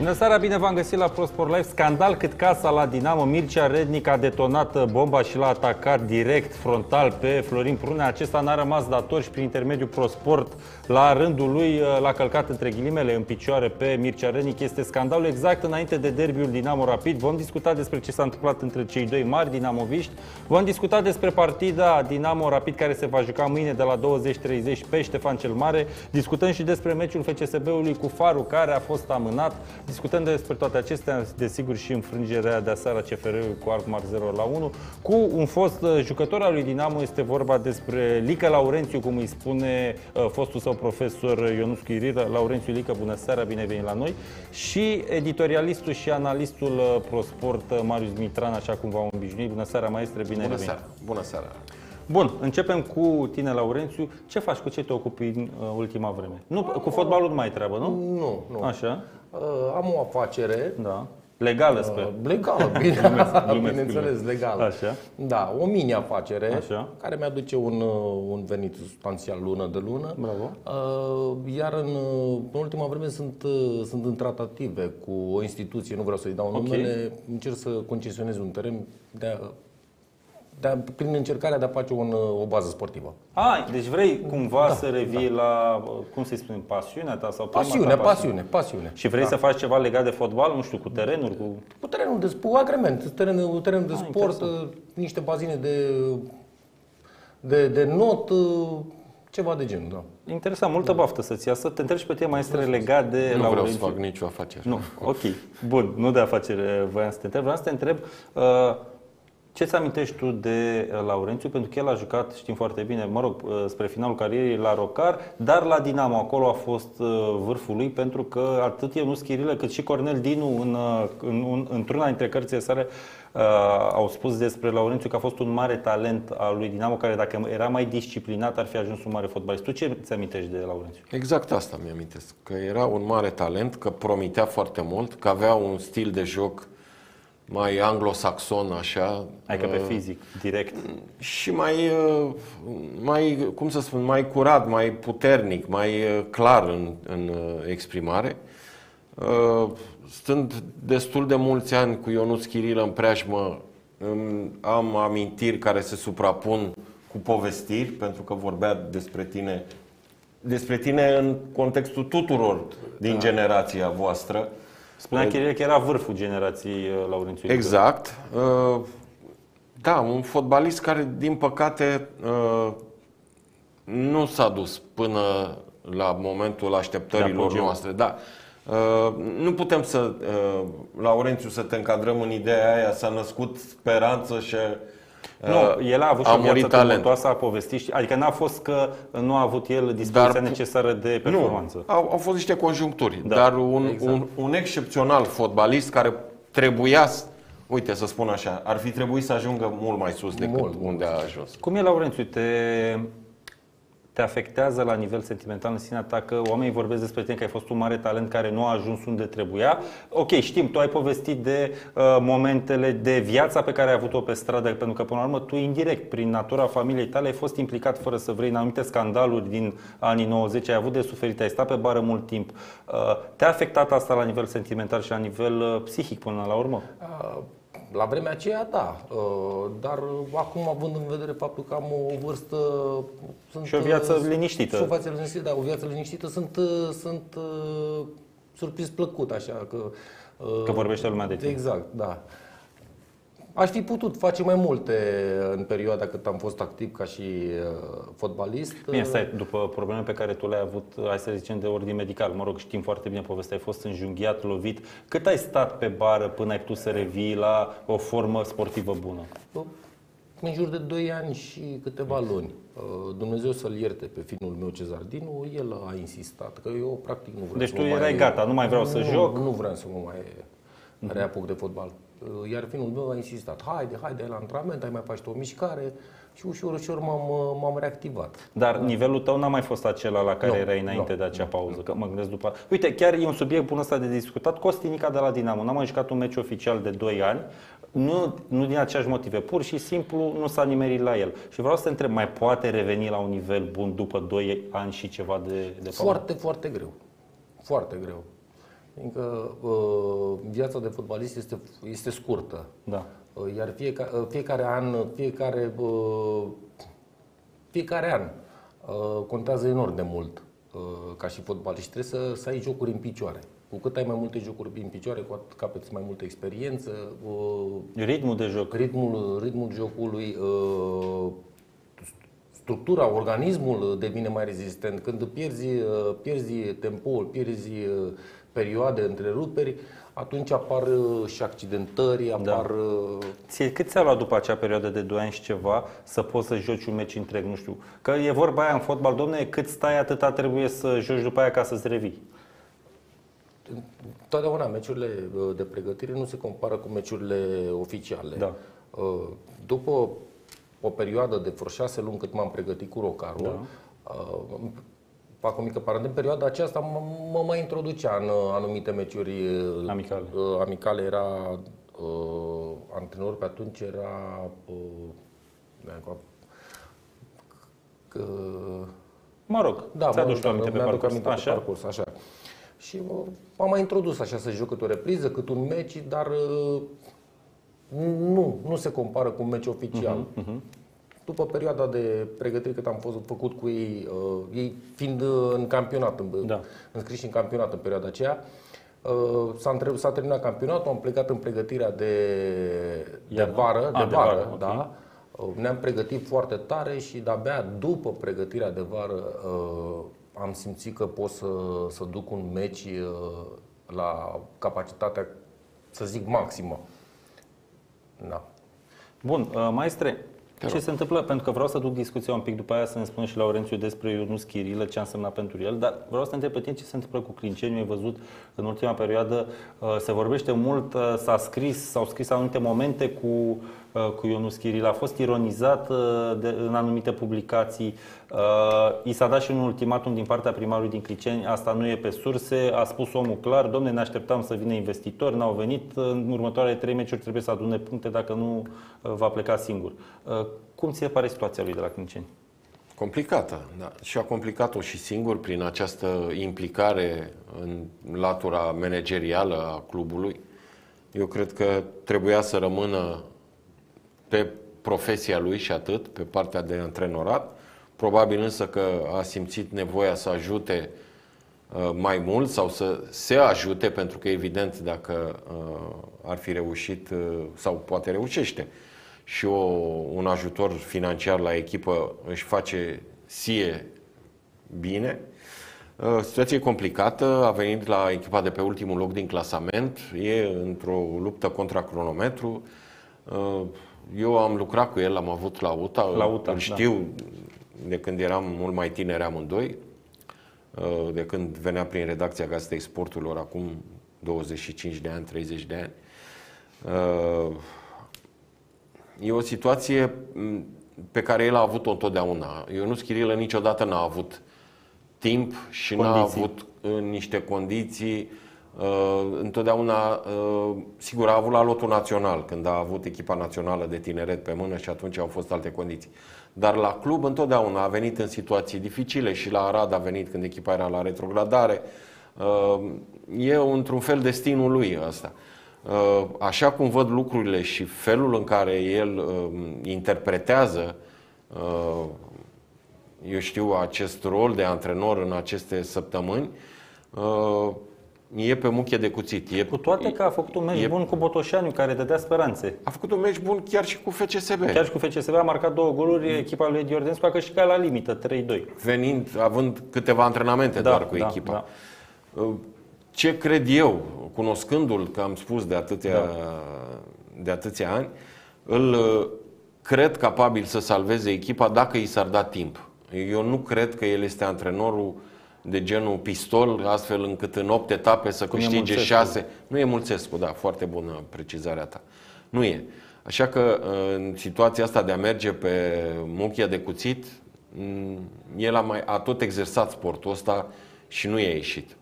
Bună seara, bine v-am găsit la ProSport Live. Scandal cât casa la Dinamo. Mircea Rednic a detonat bomba și l-a atacat direct, frontal, pe Florin Prunea. Acesta n-a rămas dator și prin intermediul ProSport, la rândul lui, l-a călcat între ghilimele în picioare pe Mircea Rednic. Este scandalul exact înainte de derbiul Dinamo-Rapid. Vom discuta despre ce s-a întâmplat între cei doi mari dinamoviști. Vom discuta despre partida Dinamo-Rapid care se va juca mâine de la 20:30 pe Ștefan cel Mare. Discutăm și despre meciul FCSB-ului cu Farul care a fost amânat. Discutăm despre toate acestea, desigur și înfrângerea de aseară CFR-ului cu Alkmaar 0-1. Cu un fost jucător al lui Dinamo, este vorba despre Lică Laurențiu, cum îi spune fostul său profesor Ionuț Chirir. Laurențiu Lică, bună seara, bine ai venit la noi. Și editorialistul și analistul ProSport Marius Mitran, așa cum v-am obișnuit. Bună seara, maestre, bine ai venit. Seara. Bună seara. Bun, începem cu tine, Laurențiu. Ce faci? Cu ce te ocupi în ultima vreme? Nu, cu fotbalul nu mai ai treabă, nu? Nu, nu. Așa. Am o afacere. Da. Legală, sper. Legală, bineînțeles, legală. Așa. Da, o mini-afacere. Așa. Care mi-aduce un venit substanțial lună de lună. Bravo. Iar în ultima vreme sunt în tratative cu o instituție, nu vreau să-i dau numele. Încerc să concesionez un teren prin încercarea de a face o bază sportivă. Deci vrei cumva să revii la, cum să-i spunem, pasiunea ta? Sau pasiune. Și vrei să faci ceva legat de fotbal, nu știu, cu terenuri? Cu terenul de sport, agrement, terenul de sport, niște bazine de not, ceva de genul, da. Interesant, multă baftă să-ți iasă. Te întreb pe tine, maestre, legat de... Nu vreau să fac nicio afacere. Nu, ok. Bun, nu de afacere voiam să te întreb. Vreau să te întreb... Ce-ți amintești tu de Laurențiu? Pentru că el a jucat, știm foarte bine, mă rog, spre finalul carierei la Rocar, dar la Dinamo acolo a fost vârful lui, pentru că atât Ionuț Chirilă cât și Cornel Dinu într-una dintre cărțile sale au spus despre Laurențiu că a fost un mare talent al lui Dinamo, care dacă era mai disciplinat ar fi ajuns un mare fotbalist. Tu ce ți amintești de Laurențiu? Exact asta mi-amintesc, că era un mare talent, că promitea foarte mult, că avea un stil de joc mai anglosaxon, așa. Adică pe fizic, direct. Și mai, cum să spun, mai curat, mai puternic, mai clar în exprimare. Stând destul de mulți ani cu Ionuț Chirilă în preajmă, am amintiri care se suprapun cu povestiri, pentru că vorbea despre tine în contextul tuturor din generația voastră. Spunea Chirilă că era vârful generației Laurențiu. Exact. Da, un fotbalist care, din păcate, nu s-a dus până la momentul așteptărilor noastre. Da. Nu putem să, Laurențiu, să te încadrăm în ideea aia, s-a născut speranță și... Nu, el a avut și o viață tumultoasă, a povestit, adică n-a fost că nu a avut el dispoziția necesară de performanță. Nu, au fost niște conjuncturi, dar un excepțional fotbalist care trebuia, uite să spun așa, ar fi trebuit să ajungă mult mai sus decât unde a ajuns. Cum e, Laurențiu, te afectează la nivel sentimental în sinea ta că oamenii vorbesc despre tine că ai fost un mare talent care nu a ajuns unde trebuia? Ok, știm, tu ai povestit de momentele de viața pe care ai avut-o pe stradă, pentru că până la urmă tu indirect, prin natura familiei tale, ai fost implicat fără să vrei în anumite scandaluri din anii 90, ai avut de suferit, ai stat pe bară mult timp. Te-a afectat asta la nivel sentimental și la nivel psihic până la urmă? La vremea aceea, da, dar acum, având în vedere faptul că am o vârstă... Și o viață liniștită. Și o viață liniștită, da, o viață liniștită, sunt surprins plăcut, așa, că vorbește lumea de tine. Exact, da. Aș fi putut face mai multe în perioada cât am fost activ ca și fotbalist. Bine, stai, după probleme pe care tu le-ai avut, hai să zicem, de ordin medical, mă rog, știm foarte bine povestea, ai fost înjunghiat, lovit. Cât ai stat pe bară până ai putut să revii la o formă sportivă bună? În jur de 2 ani și câteva luni. Dumnezeu să-l ierte pe fiul meu Cezardinu, el a insistat, că eu practic nu vreau. Deci tu erai gata, nu mai vreau să joc? Nu vreau să mă mai reapuc de fotbal. Iar fiul meu a insistat, haide la antrenament, ai mai faci o mișcare și ușor m-am reactivat. Dar nivelul tău n-a mai fost acela la care erai înainte de acea pauză, că mă gândesc după. Uite, chiar e un subiect bun ăsta de discutat. Costi Nica de la Dinamo n-a mai jucat un meci oficial de 2 ani. Nu din aceeași motive, pur și simplu nu s-a nimerit la el. Și vreau să te întreb, mai poate reveni la un nivel bun după 2 ani și ceva de pauză? Foarte greu. Fiindcă viața de fotbalist este scurtă. Da. Iar fiecare an contează enorm de mult ca și fotbalist. Trebuie să ai jocuri în picioare. Cu cât ai mai multe jocuri în picioare, cu atât capeți mai multă experiență. Ritmul de joc. Ritmul jocului. Structura, organismul devine mai rezistent. Când pierzi tempoul, pierzi perioade, întreruperi, atunci apar și accidentări, apar... Da. Cât ți-a luat după acea perioadă de 2 ani și ceva să poți să joci un meci întreg? Nu știu, că e vorba aia în fotbal, domne, cât stai atâta trebuie să joci după aia ca să-ți revii. Totdeauna meciurile de pregătire nu se compară cu meciurile oficiale. Da. După o perioadă de vreo 6 luni cât m-am pregătit cu Rocarul, da. Fac o mică paranteză, în perioada aceasta mă mai introducea în anumite meciuri amicale. Amicale era antrenor pe atunci, era mă rog, da, ți-a dus aminte pe parcurs, așa. Parcurs, așa. Și m-am mai introdus așa să joc cât o repriză, cât un meci, dar nu se compară cu un meci oficial. După perioada de pregătire cât am făcut cu ei, ei fiind în campionat, da. Înscriși în campionat în perioada aceea, s-a terminat campionatul, am plecat în pregătirea de vară. De vară, da. Okay. Ne-am pregătit foarte tare și de-abia după pregătirea de vară am simțit că pot să duc un meci la capacitatea, să zic, maximă. Da. Bun, maestre, ce se întâmplă? Pentru că vreau să duc discuția un pic după aia, să-mi spun și Laurențiu despre Ionuț Chirilă, ce a însemnat pentru el, dar vreau să te întreb pe tine ce se întâmplă cu Clinceniu. Ai văzut în ultima perioadă, se vorbește mult, s-au scris anumite momente cu Ionuț Chirilă, a fost ironizat în anumite publicații, i s-a dat și un ultimatum din partea primarului din Cliceni, asta nu e pe surse, a spus omul clar, domne, ne așteptam să vină investitori, n-au venit, în următoarele 3 meciuri trebuie să adune puncte, dacă nu va pleca singur. Cum ți se pare situația lui de la Cliceni? Complicată, da. Și a complicat-o și singur prin această implicare în latura managerială a clubului. Eu cred că trebuia să rămână pe profesia lui și atât, pe partea de antrenorat. Probabil însă că a simțit nevoia să ajute mai mult sau să se ajute, pentru că evident dacă ar fi reușit sau poate reușește și un ajutor financiar la echipă își face sie bine. Situație complicată, a venit la echipa de pe ultimul loc din clasament, e într-o luptă contra cronometru. Eu am lucrat cu el, am avut la UTA, îl știu, da. De când eram mult mai tineri amândoi, de când venea prin redacția Gazetei Sporturilor, acum 25 de ani, 30 de ani. E o situație pe care el a avut-o întotdeauna. Ionuț Chirilă niciodată n-a avut timp și n-a avut niște condiții. Întotdeauna, sigur, a avut la lotul național, când a avut echipa națională de tineret pe mână și atunci au fost alte condiții. Dar la club întotdeauna a venit în situații dificile și la Arad a venit când echipa era la retrogradare. E într-un fel destinul lui ăsta. Așa cum văd lucrurile și felul în care el interpretează, eu știu, acest rol de antrenor în aceste săptămâni, e pe muche de cuțit. Cu toate că a făcut un meci bun cu Botoșaniu, care dădea speranțe. A făcut un meci bun chiar și cu FCSB. Chiar și cu FCSB a marcat 2 goluri, echipa lui Edi Ordenscu a câștigat la limită 3-2. Având câteva antrenamente, da, doar cu echipa. Da. Ce cred eu, cunoscându-l, că am spus de atâția ani, îl cred capabil să salveze echipa dacă i s-ar da timp. Eu nu cred că el este antrenorul de genul pistol, astfel încât în 8 etape să câștige 6. Nu e Mulțescu, da, foarte bună precizarea ta. Nu e. Așa că în situația asta de a merge pe muchia de cuțit, el a tot exersat sportul ăsta și nu i-a ieșit.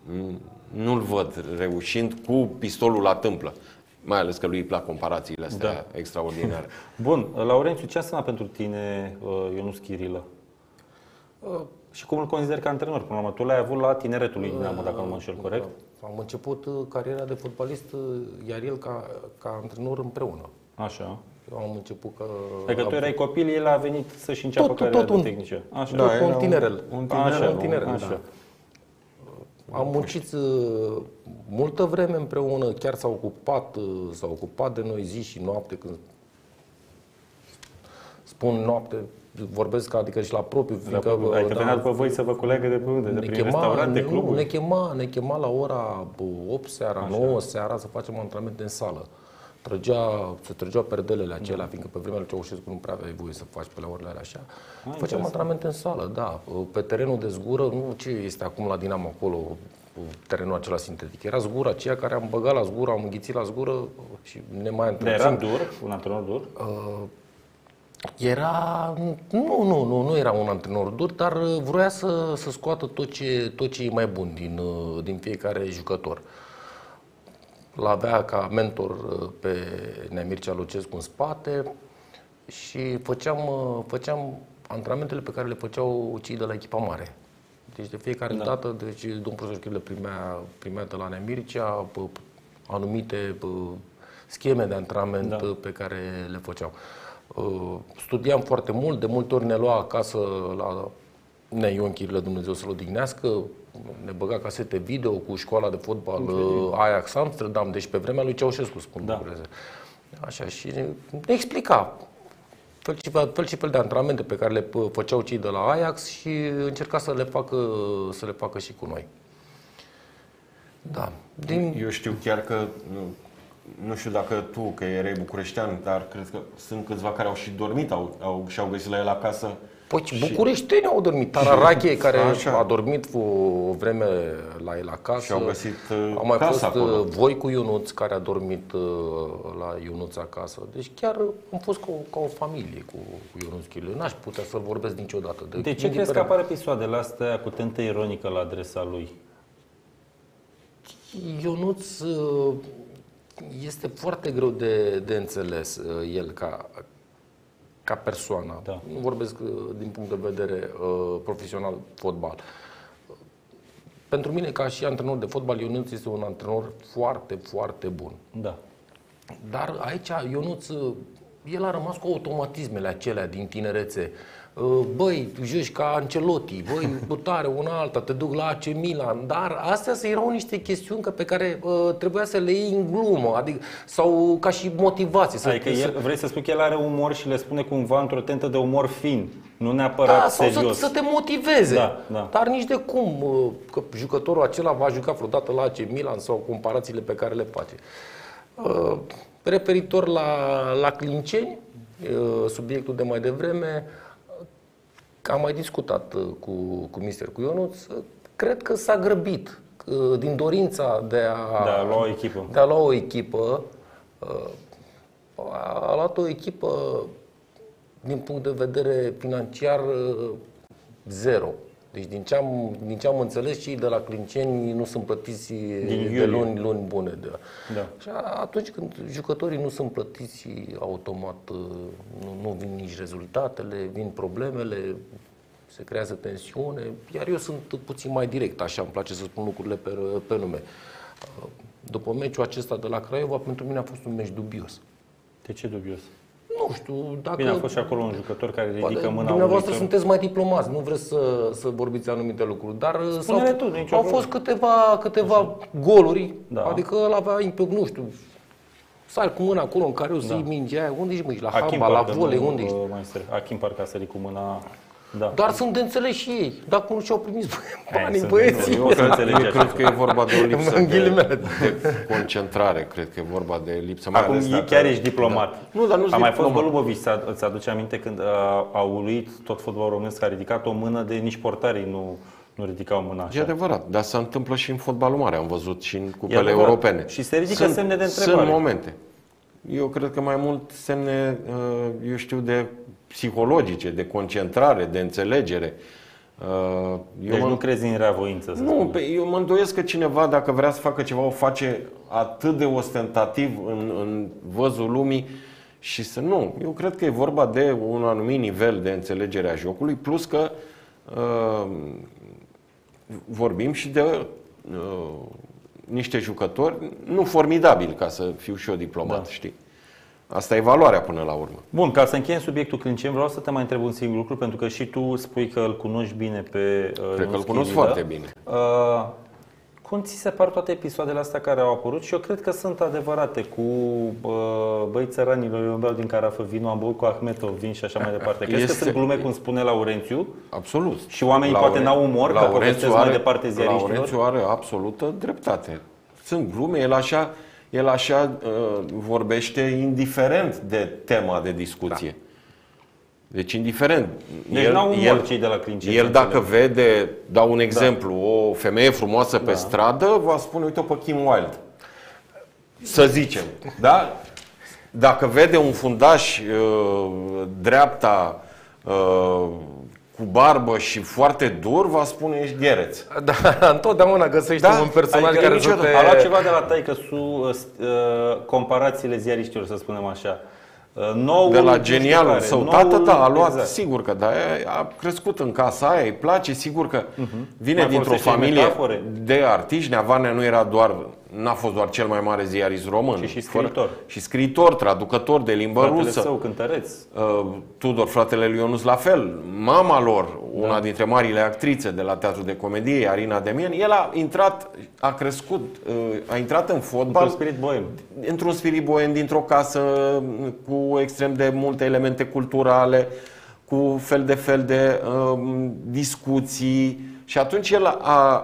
Nu-l văd reușind cu pistolul la tâmplă. Mai ales că lui îi plac comparațiile astea, da, extraordinare. Bun, Laurențiu, ce înseamnă pentru tine Ionuț Chirilă? Și cum îl consideri ca antrenor? Până la urmă, tu l-ai avut la tineretul lui Dinamo, dacă nu mă înșel corect. Am început cariera de fotbalist, iar el ca antrenor împreună. Așa. Eu am început că... Adică tu erai copil, el a venit să-și înceapă cariera tehnică. Așa. Da, tot un tinerel. Așa. Am muncit multă vreme împreună, chiar s-a ocupat de noi zi și noapte. Când spun noapte, vorbesc adică și la propriu. Adică venea după voi să vă culeagă de pe unde? De prin restaurante, cluburi? Ne chema la ora 8 seara, 9 seara să facem antrenamente în sală. Se trăgeau perdelele acelea, fiindcă pe vremea lui Ceaușescu nu prea aveai voie să faci pe la orele alea așa. Făceam antrenamente în sală, da. Pe terenul de zgură, nu ce este acum la Dinamo acolo, terenul acela sintetic. Era zgura aceea care am băgat la zgură, am înghițit la zgură și ne mai întâlnim. Era dur? Un antrenor dur? Era... Nu era un antrenor dur, dar vroia să scoată tot ce e mai bun din fiecare jucător. L-avea ca mentor pe Nea Mircea Lucescu în spate și făceam antrenamentele pe care le făceau cei de la echipa mare. Deci de fiecare dată, deci domnul profesor Chirle primea de la Nea Mircea anumite scheme de antrenament pe care le făceau. Studiam foarte mult, de multe ori ne lua acasă la Nea Ion Chirle, Dumnezeu să-l odihnească. Ne băga casete video cu școala de fotbal Ajax Amsterdam, deci pe vremea lui Ceaușescu, spun lucrurile. Așa, și ne explica fel și fel de antrenamente pe care le făceau cei de la Ajax și încerca să le facă și cu noi. Da. Eu știu chiar că, nu știu dacă tu, că erai bucureștean, dar cred că sunt câțiva care au și dormit, și-au găsit la el acasă. Păi bucureștenii au dormit. Tararache, care a dormit o vreme la el acasă. Și au găsit casa. Au mai fost acolo. Voi cu Ionuț, care a dormit la Ionuț acasă. Deci chiar am fost ca o familie cu Ionuț Chirle. N-aș putea să-l vorbesc niciodată. De ce crezi că apar episoadele astea cu tentă ironică la adresa lui? Ionuț este foarte greu de înțeles el ca persoană. Da. Nu vorbesc din punct de vedere profesional fotbal. Pentru mine, ca și antrenor de fotbal, Ionuț este un antrenor foarte, foarte bun. Da. Dar aici Ionuț, el a rămas cu automatismele acelea din tinerețe. Băi, joci ca Ancelotti, băi, butare una alta, te duc la AC Milan. Dar astea erau niște chestiuni pe care trebuia să le iei în glumă, adică, sau ca și motivație. Adică vrei să spui că el are umor și le spune cumva într-o tentă de umor fin, nu neapărat serios. Să te motiveze, dar nici de cum că jucătorul acela va juca vreodată la AC Milan sau comparațiile pe care le face. Referitor la Clinceni, subiectul de mai devreme, am mai discutat cu mister, cu Ionuț. Cred că s-a grăbit din dorința de a lua o echipă. A luat o echipă din punct de vedere financiar zero. Deci din ce am înțeles, cei de la Clinceni nu sunt plătiți de luni bune. Și atunci când jucătorii nu sunt plătiți automat, nu vin nici rezultatele, vin problemele, se creează tensiune. Iar eu sunt puțin mai direct, așa îmi place să spun lucrurile pe nume. După meciul acesta de la Craiova, pentru mine a fost un meci dubios. De ce dubios? Nu știu, dacă... Bine, a fost și acolo un jucător care ridică mâna. Dumneavoastră sunteți mai diplomați, nu vreți să vorbiți anumite lucruri. Dar au fost câteva goluri, adică el avea, nu știu, sari cu mâna acolo în care o să-i mingea aia. Unde ești, la handbal, la volei, unde ești? Achim parcă a sărit cu mâna... Da. Dar sunt de înțeles și ei, dacă nu și-au primit banii, băieții. Eu cred că e vorba de o lipsă de concentrare, cred că e vorba de lipsă. Acum chiar ești diplomat. Da. Nu, dar nu-s mai fost Golubovic, îți aduce aminte când a uluit tot fotbalul românesc, a ridicat o mână de nici portarii nu ridicau mâna așa. E adevărat, dar se întâmplă și în fotbalul mare, am văzut și în cupele europene. Și se ridică semne de întrebare. Sunt momente. Eu cred că mai mult semne, eu știu, de psihologice, de concentrare, de înțelegere. Deci nu crezi în reavoință? Nu, eu mă îndoiesc că cineva, dacă vrea să facă ceva, o face atât de ostentativ în văzul lumii și să nu. Eu cred că e vorba de un anumit nivel de înțelegere a jocului, plus că vorbim și de niște jucători, nu formidabili, ca să fiu și eu diplomat, da, știi? Asta e valoarea până la urmă. Bun, ca să încheiem subiectul Clinceni, vreau să te mai întreb un singur lucru, pentru că și tu spui că îl cunoști bine pe... Cred că îl cunosc foarte bine. Cum ți se par toate episoadele astea care au apărut? Și eu cred că sunt adevărate, cu băi țăranilor, eu îmi beau din carafă, vino, am băut cu Ahmetov, vin și așa mai departe. Crezi că sunt glume, cum spune Laurențiu? Absolut. Și oamenii poate n-au umor, că povestesc mai departe ziariștilor? Laurențiu are absolută dreptate. Sunt glume, el așa vorbește indiferent de tema de discuție. Da. Deci indiferent. Deci n-au umor cei de la Clinceni. El dacă vede, dau un exemplu, o femeie frumoasă pe stradă, va spune, uite-o pe Kim Wilde. Să zicem. Da? Dacă vede un fundaș dreapta cu barbă și foarte dur, va spune, ești ghereț. Da, întotdeauna găsești un personaj care niciodată... A luat ceva de la taică-su, comparațiile ziariștilor, să spunem așa. De la genialul său tată, da, a luat, exact. Sigur că da, a crescut în casa aia, îi place, sigur că vine dintr-o familie de artiști. Nea Varnea nu era doar, n-a fost doar cel mai mare ziarist român, ci și scriitor. Și scriitor, traducător de limbă rusă. Său, cântăreț. Tudor, fratele lui Ionuț, la fel. Mama lor, una dintre marile actrițe de la Teatrul de Comedie, Arina Demian, el a intrat, a crescut, a intrat în fotbal într-un spirit boem. Într-un spirit boem, dintr-o casă cu extrem de multe elemente culturale, cu fel de discuții. Și atunci el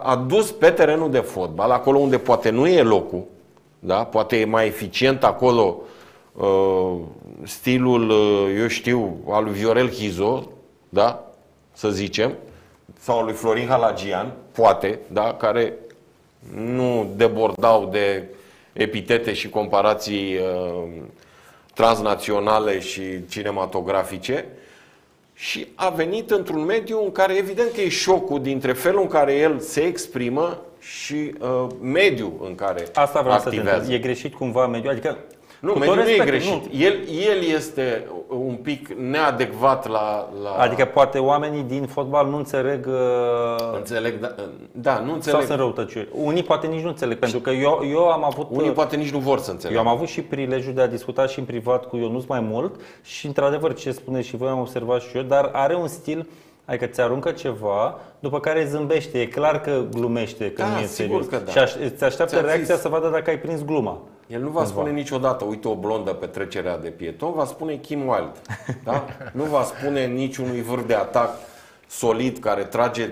a dus pe terenul de fotbal, acolo unde poate nu e locul, da? Poate e mai eficient acolo stilul, eu știu, al lui Viorel Chizo, da? Să zicem, sau al lui Florin Halagian, poate, da? Care nu debordau de epitete și comparații transnaționale și cinematografice. Și a venit într-un mediu în care evident că e șocul dintre felul în care el se exprimă și mediul în care asta vreau activează. Să te întreb. E greșit cumva mediul? Adică, nu, mediul nu e greșit. Nu. El este un pic neadecvat la... Adică poate oamenii din fotbal nu înțeleg... Înțeleg, da, nu înțeleg. Sau sunt răutăciuri. Unii poate nici nu înțeleg, pentru că eu am avut... Unii poate nici nu vor să înțeleg. Eu am avut și prilejul de a discuta și în privat cu Ionuț mai mult și într-adevăr ce spuneți și voi am observat și eu, dar are un stil... Adică ți aruncă ceva, după care zâmbește. E clar că glumește, că nu e serios. Da. Și îți așteaptă reacția să vadă dacă ai prins gluma. El nu va spune niciodată, uite o blondă pe trecerea de pieton, va spune Kim Wilde. Da? Nu va spune niciunui vârf de atac solid care trage,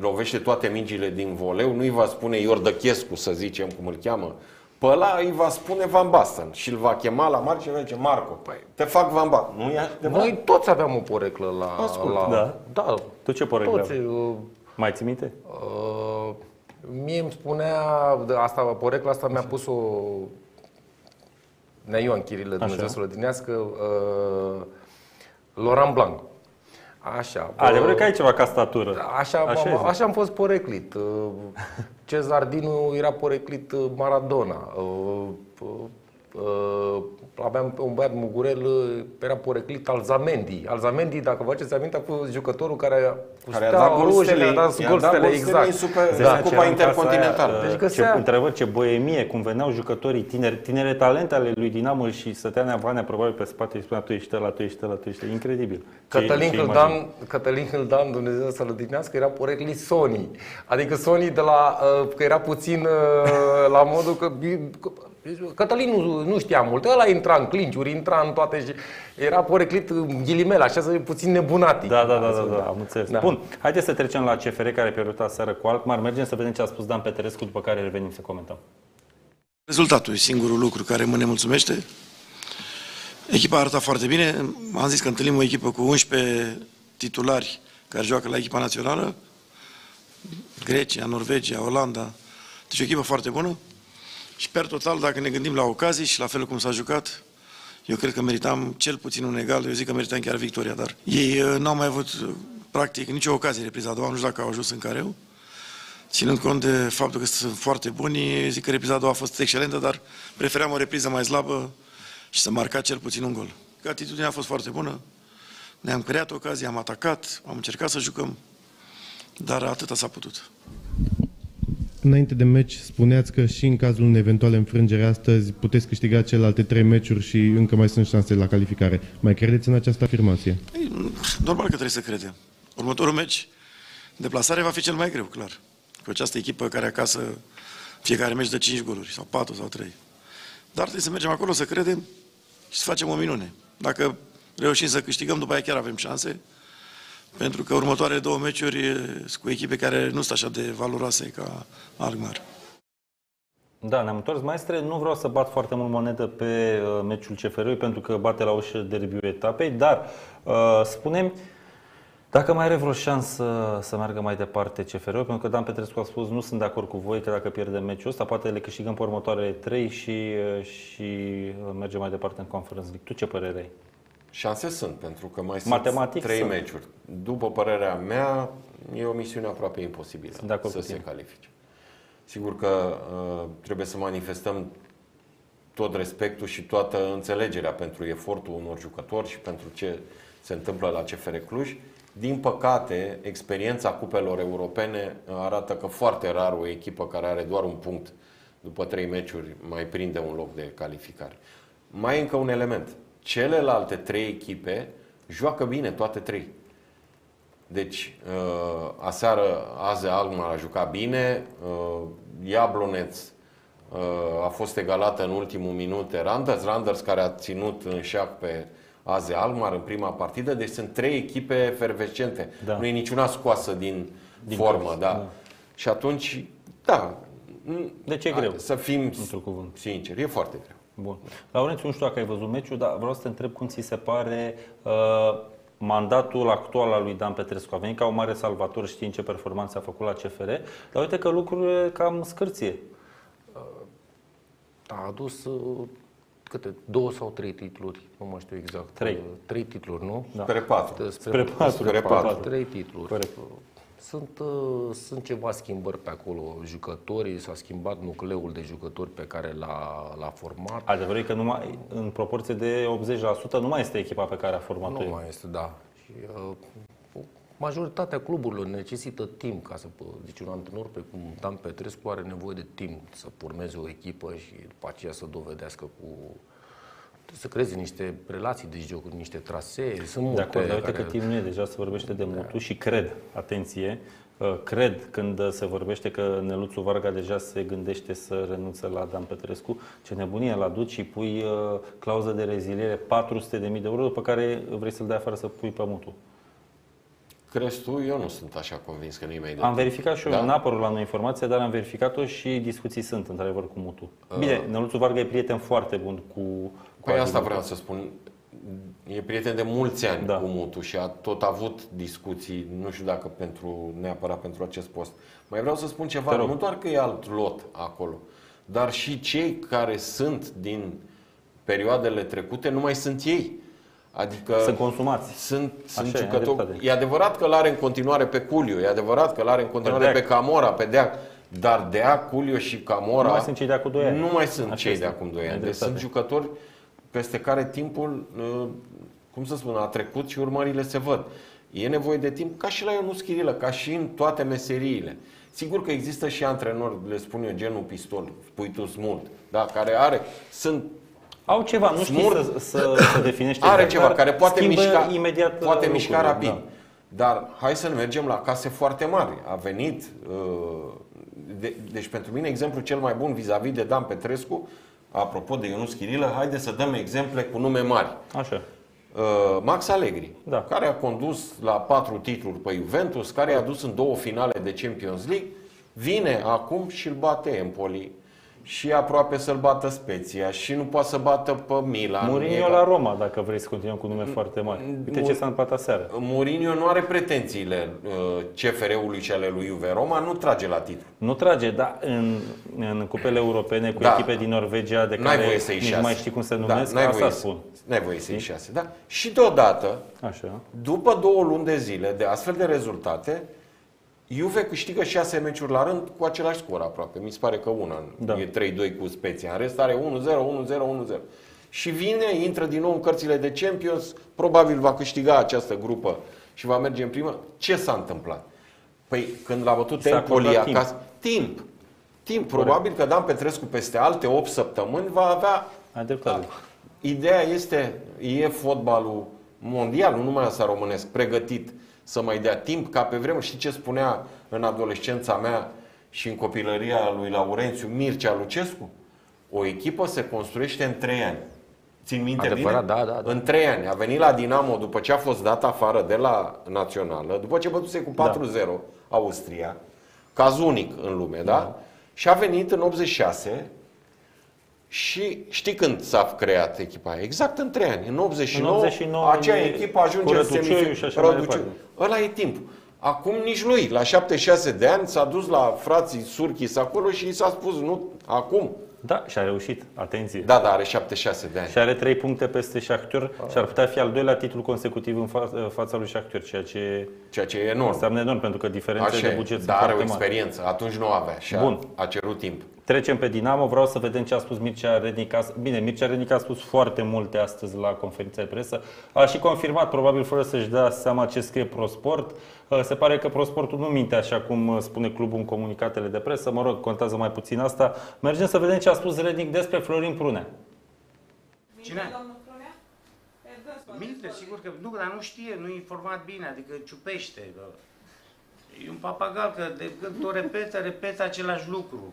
lovește toate mingile din voleu. Nu-i va spune Iordăchescu, să zicem cum îl cheamă. Pe ăla îi va spune Van Basten și îl va chema la Marc și va zice, Marco, păi, te fac Van Basten. Noi toți aveam o poreclă la... Ascult, da. Tu ce poreclă aveai? Mai ții minte? Mie îmi spunea, porecla asta mi-a pus-o Nea Ioan Chirilă, Dumnezeu să-l odinească, Laurent Blanc. Așa. Adevărul că ai ceva ca statură. Așa am fost poreclit. Cezardinu era poreclit Maradona. Aveam un băiat mugurel, era poreclit Alzamendi. Alzamendi, dacă vă aduceți aminte, a fost jucătorul care a dat gol exact. În Cupa Intercontinentală. Deci întrebări, ce boemie, cum veneau jucătorii tineri, tinere talente ale lui Dinamo și stătea Nea Varnea probabil pe spate și spunea tu ești ăla, incredibil. Cătălin Hâldan, Dumnezeu să-l odihnească, era poreclit Sony. Adică Sony de la că era puțin la modul că Cătălin nu știa mult, ăla intra în clinciuri, intra în toate și era poreclit ghilimele, așa să puțin nebunatic. Da, am înțeles. Da. Bun, haideți să trecem la CFR care a pierdut aseară cu Alkmaar. Mergem să vedem ce a spus Dan Petărescu, după care revenim să comentăm. Rezultatul e singurul lucru care mă nemulțumește. Echipa a arătat foarte bine. Am zis că întâlnim o echipă cu 11 titulari care joacă la echipa națională. Grecia, Norvegia, Olanda. Deci o echipă foarte bună. Și per total, dacă ne gândim la ocazii și la felul cum s-a jucat, eu cred că meritam cel puțin un egal, eu zic că meritam chiar victoria, dar ei n-au mai avut practic nicio ocazie repriza a doua, nu știu dacă au ajuns în careu, ținând cont de faptul că sunt foarte buni, eu zic că repriza a doua a fost excelentă, dar preferam o repriză mai slabă și să marca cel puțin un gol. Atitudinea a fost foarte bună, ne-am creat ocazii, am atacat, am încercat să jucăm, dar atâta s-a putut. Înainte de meci spuneați că și în cazul unei eventuale înfrângere astăzi puteți câștiga celelalte 3 meciuri și încă mai sunt șanse la calificare. Mai credeți în această afirmație? Ei, normal că trebuie să credem. Următorul meci, deplasare, va fi cel mai greu, clar. Cu această echipă care acasă fiecare meci de 5 goluri, sau 4, sau 3. Dar trebuie să mergem acolo, să credem și să facem o minune. Dacă reușim să câștigăm, după aia chiar avem șanse, pentru că următoarele 2 meciuri sunt cu echipe care nu sunt așa de valoroase ca Alkmaar. Da, ne-am întors, maestre. Nu vreau să bat foarte mult monedă pe meciul CFR-ului, pentru că bate la ușă derbiul etapei, dar spunem dacă mai are vreo șansă să meargă mai departe CFR-ul, pentru că Dan Petrescu a spus nu sunt de acord cu voi că dacă pierdem meciul ăsta, poate le câștigăm pe următoarele 3 și mergem mai departe în Conference League. Tu ce părere ai? Șanse sunt, pentru că mai sunt 3 meciuri. După părerea mea, e o misiune aproape imposibilă să se califice. Sigur că trebuie să manifestăm tot respectul și toată înțelegerea pentru efortul unor jucători și pentru ce se întâmplă la CFR Cluj. Din păcate, experiența cupelor europene arată că foarte rar o echipă care are doar un punct după 3 meciuri mai prinde un loc de calificare. Mai e încă un element. Celelalte 3 echipe joacă bine, toate 3. Deci, aseară AZ Alkmaar a jucat bine, Iablonec a fost egalată în ultimul minut de Randers, care a ținut în șac pe AZ Alkmaar în prima partidă. Deci sunt 3 echipe efervescente. Da. Nu e niciuna scoasă din formă. Da. Da. Și atunci, da. Deci e greu. Să fim sinceri, e foarte greu. Bun. Laurențiu, nu știu dacă ai văzut meciul, dar vreau să te întreb cum ți se pare mandatul actual al lui Dan Petrescu. A venit ca un mare salvator, știind ce performanțe a făcut la CFR, dar uite că lucrurile cam scârție. A adus câte 2 sau 3 titluri, nu mai știu exact. 3 titluri, nu? Da. Spre patru. 3 titluri. Sunt ceva schimbări pe acolo, jucătorii, s-a schimbat nucleul de jucători pe care l-a format. Adevărul e că numai, în proporție de 80% nu mai este echipa pe care a format-o. Nu mai este, da. Și, majoritatea cluburilor necesită timp ca să... Deci un antrenor precum Dan Petrescu are nevoie de timp să formeze o echipă și după aceea să dovedească cu... Să creeze niște relații de joc, niște trasee. Sunt multe. De acord, dar uite că timp nu e, deja se vorbește de Mutu și cred, atenție, cred când se vorbește că Neluțu Varga deja se gândește să renunțe la Dan Petrescu. Ce nebunie, la duci și pui clauză de reziliere 400.000 de euro, după care vrei să-l dai afară să pui pe Mutu. Crezi tu? Eu nu sunt așa convins că nu-i mai de. Am verificat și eu, n-a apărut la noi informația, dar am verificat-o și discuții sunt, într-adevăr, cu Mutu. Bine, Neluțu Varga e prieten foarte bun cu... Păi asta vreau să spun. E prieten de mulți ani cu Mutu și a tot avut discuții, nu știu dacă neapărat pentru acest post. Mai vreau să spun ceva, nu doar că e alt lot acolo, dar și cei care sunt din perioadele trecute nu mai sunt ei. Adică sunt consumați. Sunt jucători. E adevărat că l-are în continuare pe Culiu, e adevărat că l-are în continuare pe Camora, pe Deac. Dar Deac, Culiu și Camora nu mai sunt cei de acum 2 ani. Nu mai sunt cei de acum 2 ani. Deci sunt jucători peste care timpul, cum să spun, a trecut și urmările se văd. E nevoie de timp, ca și la Ionuț Chirilă, ca și în toate meseriile. Sigur că există și antrenori, le spun eu, genul Pistol, spui tu Smurt, da, care are, sunt... Au ceva, nu știu să definește. Are exact, ceva care poate mișca rapid. Da. Dar hai să mergem la case foarte mari. A venit... Deci pentru mine exemplu cel mai bun vis-a-vis de Dan Petrescu, apropo de Ionuț Chirilă, haide să dăm exemple cu nume mari. Așa. Max Allegri, care a condus la 4 titluri pe Juventus, care i-a dus în 2 finale de Champions League, vine acum și îl bate Empoli și aproape să-l bată Spezia și nu poate să bată pe Milan. Mourinho la Roma, dacă vrei să continuăm cu nume foarte mari. Uite ce s-a întâmplat aseară. Mourinho nu are pretențiile CFR-ului și ale lui Juve. Roma nu trage la titlu. Nu trage, dar în cupele europene cu echipe din Norvegia de care nici mai știi cum se numesc, asta spun. N-ai voie să iei 6. Da? Și deodată, după 2 luni de zile de astfel de rezultate, Juve câștigă 6 meciuri la rând cu același scor aproape. Mi se pare că una e 3-2 cu Spezia. În rest are 1-0, 1-0, 1-0. Și vine, intră din nou în cărțile de Champions, probabil va câștiga această grupă și va merge în primă. Ce s-a întâmplat? Păi când l-a bătut Empoli acasă, timp. timp. Probabil că Dan Petrescu peste alte 8 săptămâni va avea... Adeptate. Ideea este, e fotbalul mondial, nu numai asta românesc, pregătit să mai dea timp, ca pe vreme. Știi ce spunea în adolescența mea și în copilăria lui Laurențiu Mircea Lucescu? O echipă se construiește în 3 ani. Țin minte bine? Da. În 3 ani. A venit la Dinamo după ce a fost dat afară de la Națională, după ce bătuse cu 4-0 Austria, caz unic în lume, da? Și a venit în 86 și știi când s-a creat echipa? Exact în 3 ani. În 89 acea echipă ajunge în semifinală. Ăla e timpul. Acum nici lui, la 76 de ani, s-a dus la frații Surchis acolo și i s-a spus, nu, acum. Da, și a reușit. Atenție. Da, are 76 de ani. Și are 3 puncte peste Shakhtar și ar putea fi al doilea titlu consecutiv în fața lui Shakhtar, ceea ce e enorm. Înseamnă enorm, pentru că diferențele de buget sunt foarte mari. Dar are o experiență. Atunci nu avea și a cerut timp. Trecem pe Dinamo. Vreau să vedem ce a spus Mircea Rednic. Bine, Mircea Rednic a spus foarte multe astăzi la conferința de presă. A și confirmat, probabil fără să-și dea seama ce scrie ProSport. Se pare că ProSportul nu minte, așa cum spune clubul în comunicatele de presă. Mă rog, contează mai puțin asta. Mergem să vedem ce a spus Rednic despre Florin Prunea. Cine? Minte, sigur că nu, dar nu știe, nu e informat bine, adică ciupește. E un papagal, că de când o repetă același lucru.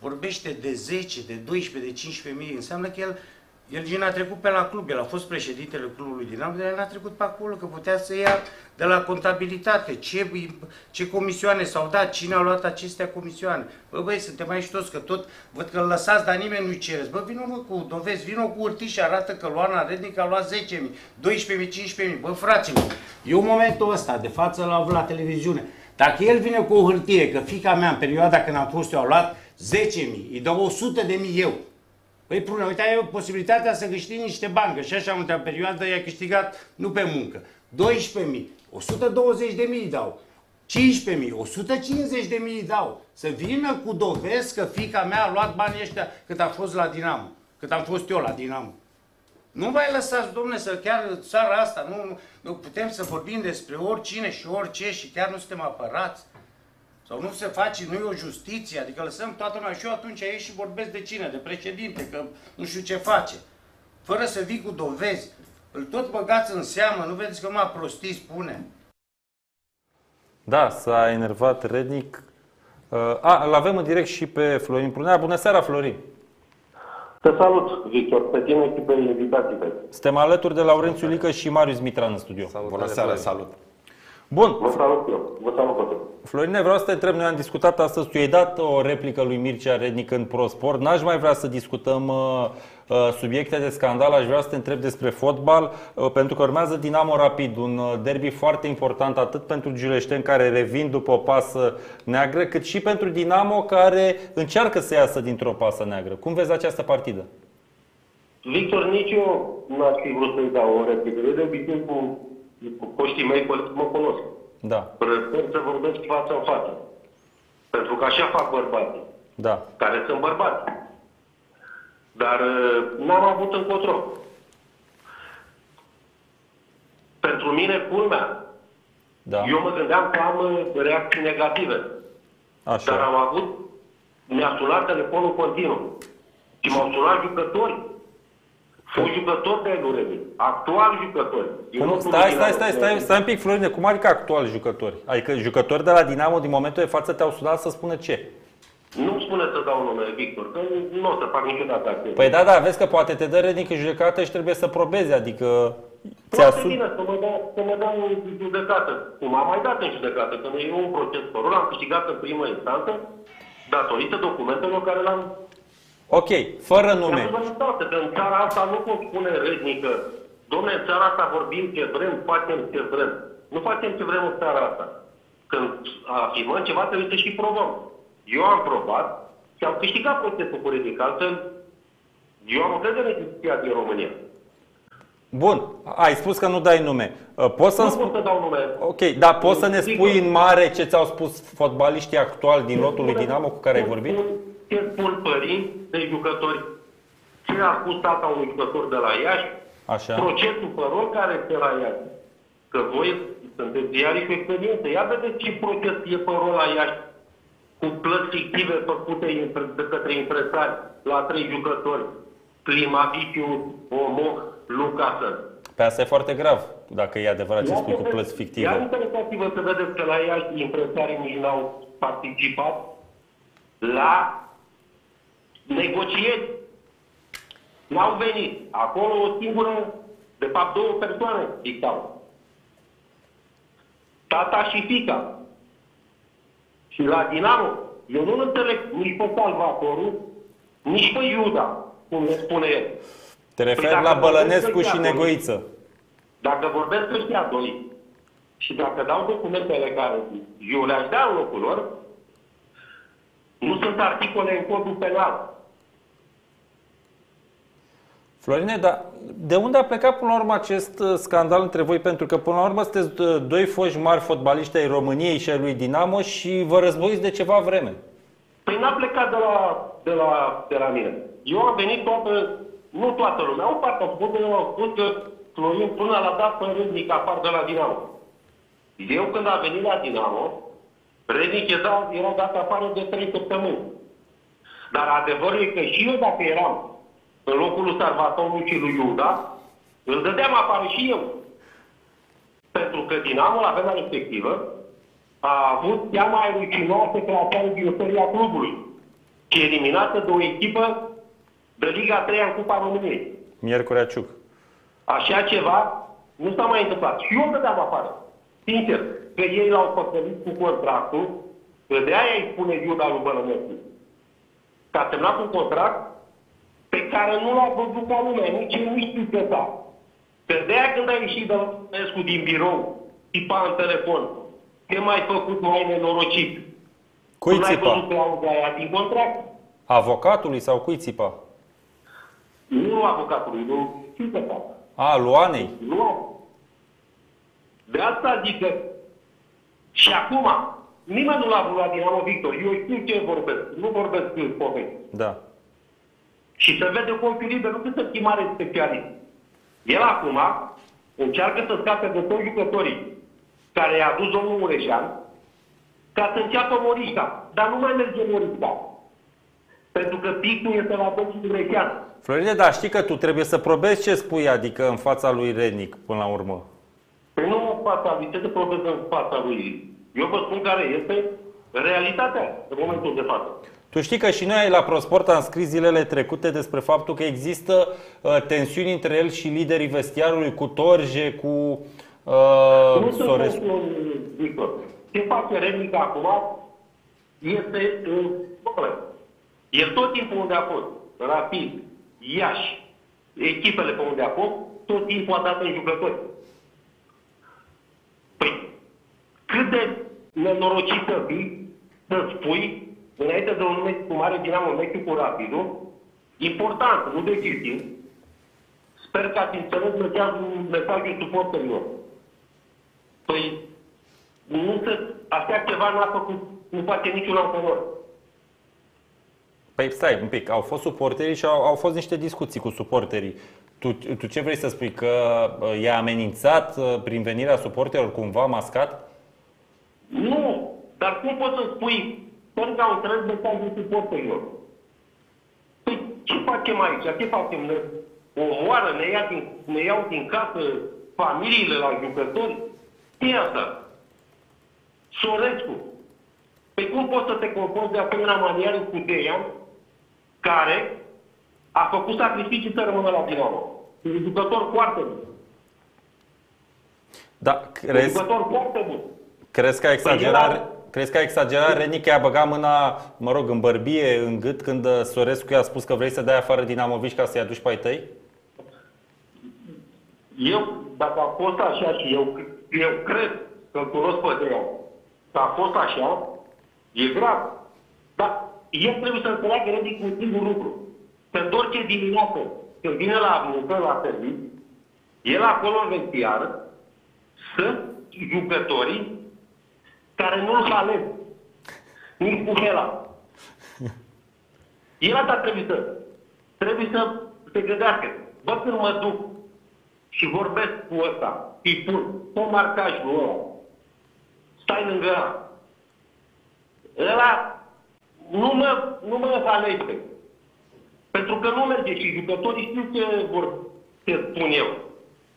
Vorbește de 10, de 12, de 15.000, înseamnă că el n-a trecut pe la club, el a fost președintele clubului Dinamo, dar el n-a trecut pe acolo, că putea să ia de la contabilitate, ce comisioane s-au dat, cine a luat acestea comisioane. Băi, suntem aici toți, că tot, văd că îl lăsați, dar nimeni nu-i cereți. Bă, vino cu dovezi, vino cu urtii și arată că Luana Rednic a luat 10.000, 12.000, 15.000. Bă, fraților, eu în momentul ăsta, de față, l-am la televiziune. Dacă el vine cu o hârtie, că fiica mea în perioada când am fost eu a luat 10.000, îi dau 100.000 eu. Păi, Prunea, uite, ai posibilitatea să câștigi niște bani, că și așa, într-o perioadă, i-a câștigat nu pe muncă. 12.000, 120.000 îi dau, 15.000, 150.000 îi dau. Să vină cu dovezi că fiica mea a luat banii ăștia cât a fost la Dinamo, cât am fost eu la Dinamo. Nu mai lăsați, domne, să chiar țara asta, nu putem să vorbim despre oricine și orice și chiar nu suntem apărați. Sau nu se face, nu e o justiție, adică lăsăm toată lumea și eu atunci aici și vorbesc de cine, de președinte, că nu știu ce face. Fără să vii cu dovezi, îl tot băgați în seamă, nu vedeți că m-a prostit, spune. Da, s-a enervat Rednic. Îl avem în direct și pe Florin Prunea. Bună seara, Florin! Te salut, Victor, pe tine și pe invitații. Suntem alături de Laurențiu Lică și Marius Mitran în studio. Bună seara, salut! Bun. Vă salut eu. Vă salut toți. Florine, vreau să te întreb, noi am discutat astăzi, tu i-ai dat o replică lui Mircea Rednic în ProSport. N-aș mai vrea să discutăm subiecte de scandal, aș vrea să te întreb despre fotbal, pentru că urmează Dinamo Rapid, un derby foarte important atât pentru giuleșteni care revin după o pasă neagră, cât și pentru Dinamo care încearcă să iasă dintr-o pasă neagră. Cum vezi această partidă? Victor, nici eu n-aș fi vrut să-i dau o replică. Eu de obicei cu coștii mei mă cunosc. Da. Prefer să vorbesc față în față. Pentru că așa fac bărbații. Da. Care sunt bărbați. Dar n-am avut încotro. Pentru mine, culmea. Da. Eu mă gândeam că am reacții negative. Așa. Dar mi-a sunat telefonul continuu. Și m-au sunat jucători. Sunt jucători de Lurevi, actuali jucători. Stai un pic, Florine, cum adică actuali jucători? Adică jucători de la Dinamo din momentul de față te-au sunat să spună ce? Nu-mi spune să dau numele, Victor, că nu o să fac niciodată acest. Păi da, vezi că poate te dă Rednic în judecată și trebuie să probezi, adică... Poate bine, să mă dau în judecată. Cum am mai dat în judecată, că nu e un proces fără, l-am câștigat în primă instanță datorită documentelor care l-am... Ok, fără nume. În țara asta nu pot spune Rednică. Dom'le, în țara asta vorbim ce vrem, facem ce vrem. Nu facem ce vrem în țara asta. Când afirmăm ceva, trebuie să și probăm. Eu am probat și am câștigat procesul politic. Altfel, eu am încredere în justiția din România. Bun, ai spus că nu dai nume. Nu pot să dau nume. Ok, dar poți să ne spui în mare ce ți-au spus fotbaliștii actuali din lotul lui Dinamo cu care ai vorbit? Ce spun părinți de jucători? Ce a spus tata unui jucător de la Iași? Așa. Procesul păror care este la Iași. Că voi sunteți diarii cu experiență. Ia vedeți ce proces e păror la Iași. cu plăți fictive făcute de către impresari la 3 jucători, Climaviciu, Omoh, Lucasă. Pe asta e foarte grav, dacă e adevărat ce spui cu plăți fictive. Iar interesați-vă să vedeți că la Iași impresarii nici n-au participat la negocieri. N-au venit. Acolo o singură, de fapt două persoane dictau. Tata și fiica. Și la Dinamo, eu nu înțeleg nici pe Salvatorul, nici pe Iuda, cum le spune el. Te referi la Bălănescu și Negoiță. Dacă vorbesc ăștia doi și dacă dau documentele care eu le-aș da în locul lor, nu sunt articole în codul penal. Florine, dar de unde a plecat până la urmă acest scandal între voi? Pentru că până la urmă sunteți doi foști mari fotbaliști ai României și ai lui Dinamo și vă războiți de ceva vreme. Păi n-a plecat de la mine. Eu am venit toată, nu toată lumea, o parte a spus, eu am spus că Florin până la dat pe Râdnic afară de la Dinamo. Eu când am venit la Dinamo, Râdnic era dat afară de 3 săptămâni. Dar adevărul e că și eu dacă eram în locul lui Salvatorul și lui Iuda, îl dădeam afară și eu. Pentru că Dinamo, la vremea respectivă, a avut cea mai rucinoasă clasare din istoria clubului, eliminată de o echipă de Liga 3 în Cupa României. Miercurea Ciuc. Așa ceva nu s-a mai întâmplat. Și eu dădeam afară. Sincer, că ei l-au păcălit cu contractul, că de-aia îi spune Iuda lui Bălănescu. Că a semnat un contract pe care nu l-a văzut ca lumea, nici eu nu știu că da. Că de-aia când a ieșit Bălănescu din birou, tipa în telefon, te mai făcut mai nenorocit. Cui țipa? Nu l-ai văzut clauza aia din contract. Avocatului sau cui țipa? Nu avocatului, nu știu că da. A, Luanei? Nu. De asta zic că și acum nimeni nu l-a vrut la Dinamo Victor. Eu știu ce vorbesc, nu vorbesc povesti. Da. Și se vede cu ochiul liber, nu cât să fii mare specialist. El acum încearcă să scape de toți jucătorii care i-a adus domnul Mureșan ca să înceapă Morișca. Dar nu mai merge Morișca. Pentru că picul este la domnul Mureșan. Florine, dar știi că tu trebuie să probezi ce spui, adică în fața lui Renic, până la urmă. Păi nu în fața lui, ce să probezi în fața lui? Eu vă spun care este realitatea în momentul de față. Tu știi că și noi la ProSport am scris zilele trecute despre faptul că există tensiuni între el și liderii vestiarului, cu Torje, cu Sorescu. Ce face Renic acum este în spălă. El tot timpul unde a fost, Rapid, Iași, echipele pe unde a fost, tot timpul a dat în jucători. Păi, cât de nenorocită vii să spui înainte de un meci cu mare Dinamo, un meci cu Rapidul, important, nu de chestii. Sper că ați înțeles un mesajul suporterilor. Păi, nu se, astea ceva n-a făcut, nu face niciun antrenor. Păi stai un pic, au fost suporterii și au fost niște discuții cu suporterii. Tu ce vrei să spui? Că i-a amenințat prin venirea suporterilor cumva mascat? Nu, dar cum poți să spui pentru că au trăit mesajul suporterilor? Păi ce facem aici? Ce facem? O omoară? Ne iau din casă familiile la jucători? Ce e asta? Sorescu. Păi cum poți să te comporți de asemenea maniere cu Deian, care a făcut sacrificii să rămână la Dinamo? Un jucător foarte bun. Da, crezi... Un jucător foarte bun. Crezi că a exagerat, păi, Renic i-a băgat mâna, mă rog, în bărbie, în gât, când Sorescu i-a spus că vrei să dai afară dinamoviști ca să-i aduci pe ai tăi? Eu, dacă a fost așa și eu cred că cunosc pe Deian, că a fost așa, e grav. Dar el trebuie să înțeleagă Renic un singur lucru. Când orice dimineață, când vine la muncă, la serviciu, el acolo în vestiar, sunt jucătorii care nu-l aleg. Nici cu Hela. El asta trebuie să se gândească. Bă, când mă duc și vorbesc cu ăsta, îi pun tot marcajul ăla, stai lângă ăla, nu mă alește. Pentru că nu merge și jucătorii știu ce vor să spun eu.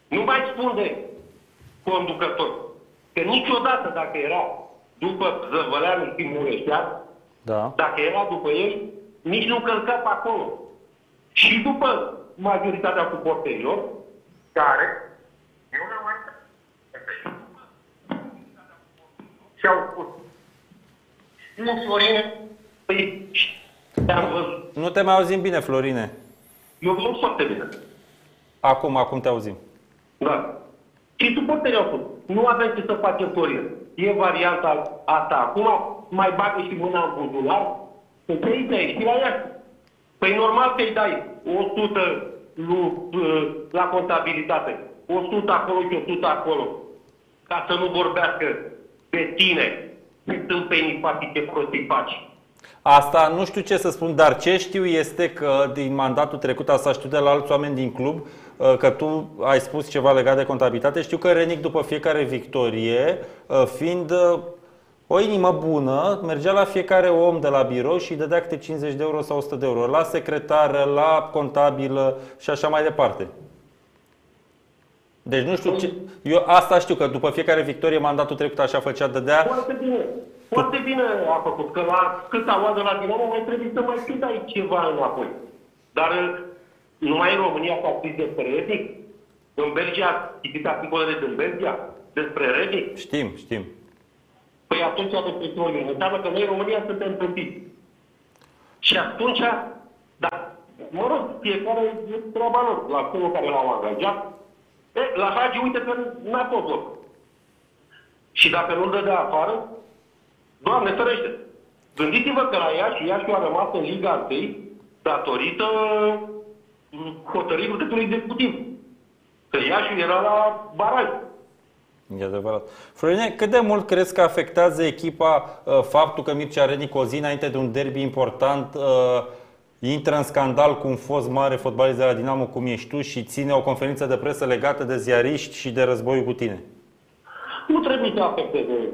Nu mai spun de conducător. Că niciodată dacă era după Zăvăleanu și Mureșan, da. Dacă era după ei, nici nu călca pe acolo. Și după majoritatea suporterilor, care eu nu mai și au spus. Nu, Florine, păi, te-am văzut. Nu te mai auzim bine, Florine. Eu văd foarte bine. Acum te auzim. Da. Și suporterii au spus. Nu avem ce să facem, Florine. E varianta asta. Acum mai bagă și mâna în buzunar. Să te-i dai și la ea. Păi normal că-i dai 100 la contabilitate. 100 acolo și 100 acolo. Ca să nu vorbească de tine. Cât împenii faci ce prostii faci. Asta nu știu ce să spun, dar ce știu este că din mandatul trecut, asta știu de la alți oameni din club, că tu ai spus ceva legat de contabilitate. Știu că Renic după fiecare victorie, fiind o inimă bună, mergea la fiecare om de la birou și îi dădea câte 50 de euro sau 100 de euro, la secretară, la contabilă și așa mai departe. Deci nu știu ce... Eu asta știu, că după fiecare victorie mandatul trecut așa făcea, dădea... Foarte bine. Foarte bine a făcut, că la câta oadă la Dinamo mai trebuie să mai cât ai ceva înapoi. Dar numai în România s-a scris despre Renic, în Belgia, citiți articolele din Belgia despre Renic. Știm, știm. Păi atunci despre noi, înseamnă că noi în România suntem tâmpiți. Și atunci, da, mă rog, fiecare e treaba lor, la colo care l-au angajat. La Hagi, uite că n-a fost loc. Și dacă nu-l dă de afară, Doamne ferește! Gândiți-vă că la Iași, Iași a rămas în Liga 1 datorită hotărârii Consiliului Executiv. Că Iași era la baraj. E adevărat. Florine, cât de mult crezi că afectează echipa faptul că Mircea Renic o zi înainte de un derby important intră în scandal cu un fost mare fotbalist de la Dinamo, cum ești tu, și ține o conferință de presă legată de ziariști și de războiul cu tine? Nu trebuie să afecteze.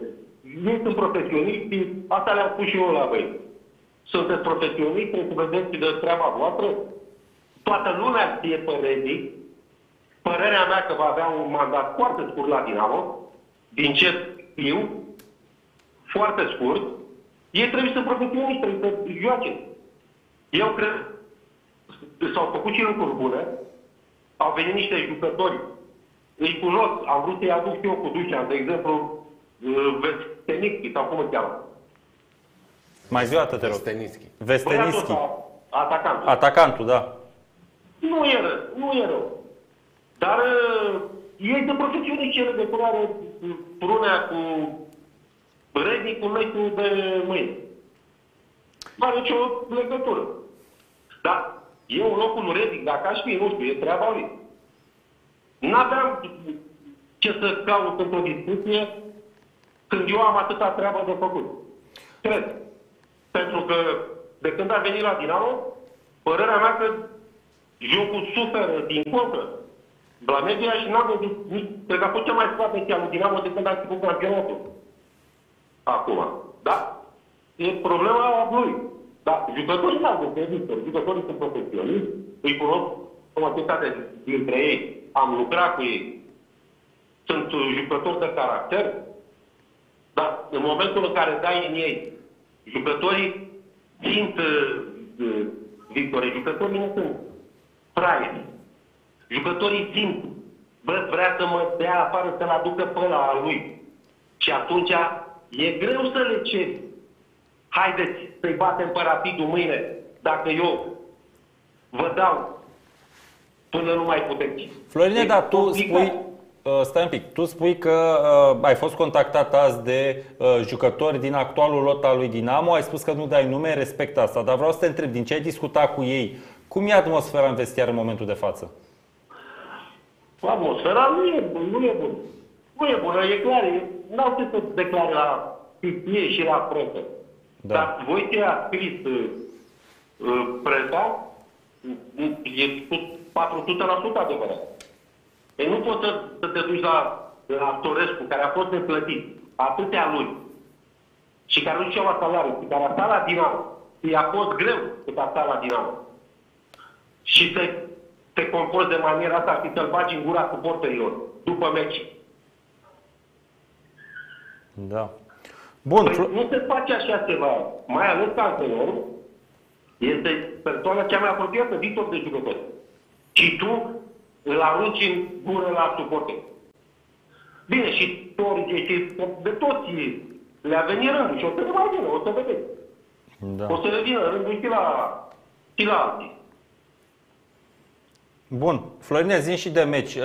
Ei sunt profesioniști, asta le-am spus și eu la voi. Sunteți profesioniști, trebuie să vedeți de treaba voastră. Toată lumea știe părerii. Părerea mea că va avea un mandat foarte scurt la Dinamo, din ce știu, foarte scurt. Ei trebuie să profesioniști, trebuie să joace. Eu cred că s-au făcut și lucruri bune, au venit niște jucători, îi cunosc, am vrut să-i aduc și eu cu Dușan, de exemplu, Vesteniski sau cum îl cheamă? Mai zi o dată, te rog. Vesteniski. Atacantul. Atacantul, da. Nu e rău. Dar ei sunt profesioniști, cele de părere Prunea cu Renic, cu meciul de mâine. Nu are nicio legătură. Dar eu în locul lui Renic, dacă aș fi, nu știu, e treaba lui. N-aveam ce să caut într-o discuție când eu am atâta treabă de făcut. Cred. Pentru că de când a venit la Dinamo, părerea mea că jocul suferă din contră. Blamedia și n-am văzut nici. Cred că a fost cea mai slabă chea lui Dinamo de când a început campionatul. Acum. Da? E problema lui. Dar jucătorii n-au văzut. Jucătorii sunt profesioniști. Îi cunosc majoritatea dintre ei. Am lucrat cu ei. Sunt jucători de caracter. Dar în momentul în care dai în ei, jucătorii simt victorii, jucătorii nu sunt fraieri. Jucătorii simt, bă, vrea să mă dea afară, să-l aducă până la lui. Și atunci e greu să le ceri. Haideți să-i batem pe Rapidul mâine, dacă eu vă dau până nu mai puteți. Florine, dar tu spui... Stai un pic, tu spui că ai fost contactat azi de jucători din actualul lot al lui Dinamo, ai spus că nu dai nume, respect asta, dar vreau să te întreb, din ce ai discutat cu ei, cum e atmosfera în vestiar în momentul de față? Atmosfera nu e bună. Nu e bună, e clar, n-au ce să declare la PPA și la presă. Da. Dar voi ce a scris presa, e cu 400% adevărat. Ei, nu poți să te duci la Torescu, care a fost neplătit atâtea luni și care nu știa la salariu, și care a stat la Dinamo i-a fost greu cât a stat la Dinamo. Și te comporți de maniera asta, ar fi să-l bagi în gura suporterilor după meci. Da. Bun. Păi nu se face așa ceva. Mai ales antrenorul este persoana cea mai apropiată, Victor, de jucător. Și tu îl arunci în gură la suporteri. Bine, și Torge, și de toți le-a venit rândul și o să ne mai vină, o să vedeți. Da. O să ne vină rândul și la alții. Bun. Florine, zi și de meci.